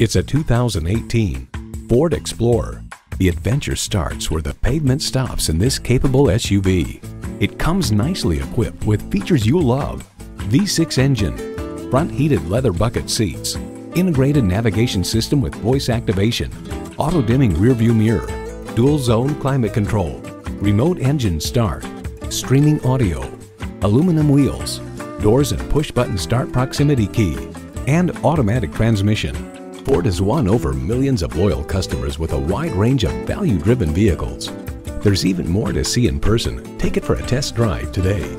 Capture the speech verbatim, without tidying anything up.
It's a two thousand eighteen Ford Explorer. The adventure starts where the pavement stops in this capable S U V. It comes nicely equipped with features you'll love. V six engine, front heated leather bucket seats, integrated navigation system with voice activation, auto dimming rearview mirror, dual zone climate control, remote engine start, streaming audio, aluminum wheels, doors and push button start proximity key, and automatic transmission. Ford has won over millions of loyal customers with a wide range of value-driven vehicles. There's even more to see in person. Take it for a test drive today.